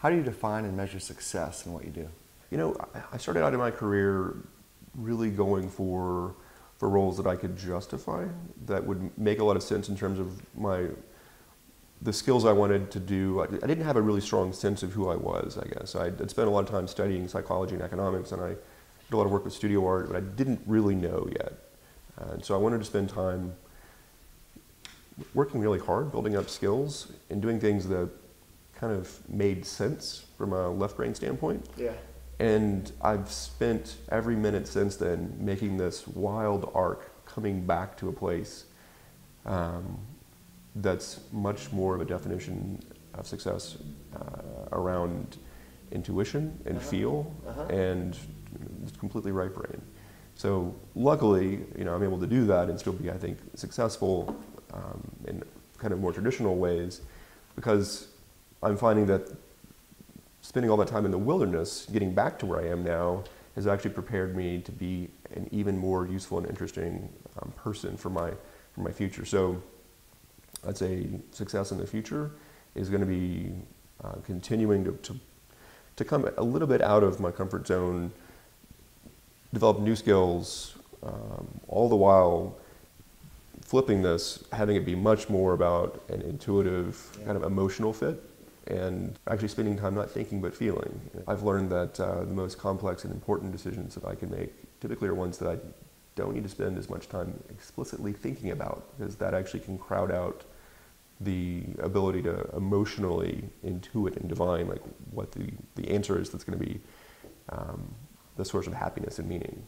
How do you define and measure success in what you do? You know, I started out in my career really going for roles that I could justify, that would make a lot of sense in terms of the skills I wanted to do. I didn't have a really strong sense of who I was, I guess. I'd spent a lot of time studying psychology and economics, and I did a lot of work with studio art, but I didn't really know yet. And so I wanted to spend time working really hard, building up skills, and doing things that kind of made sense from a left brain standpoint. Yeah. And I've spent every minute since then making this wild arc, coming back to a place that's much more of a definition of success around intuition and feel and completely right brain. So luckily, you know, I'm able to do that and still be, I think, successful in kind of more traditional ways, because I'm finding that spending all that time in the wilderness, getting back to where I am now, has actually prepared me to be an even more useful and interesting person for my future. So I'd say success in the future is going to be continuing to come a little bit out of my comfort zone, develop new skills, all the while flipping this, having it be much more about an intuitive, kind of emotional fit, and actually spending time not thinking but feeling. I've learned that the most complex and important decisions that I can make typically are ones that I don't need to spend as much time explicitly thinking about, because that actually can crowd out the ability to emotionally intuit and divine like what the answer is that's going to be the source of happiness and meaning.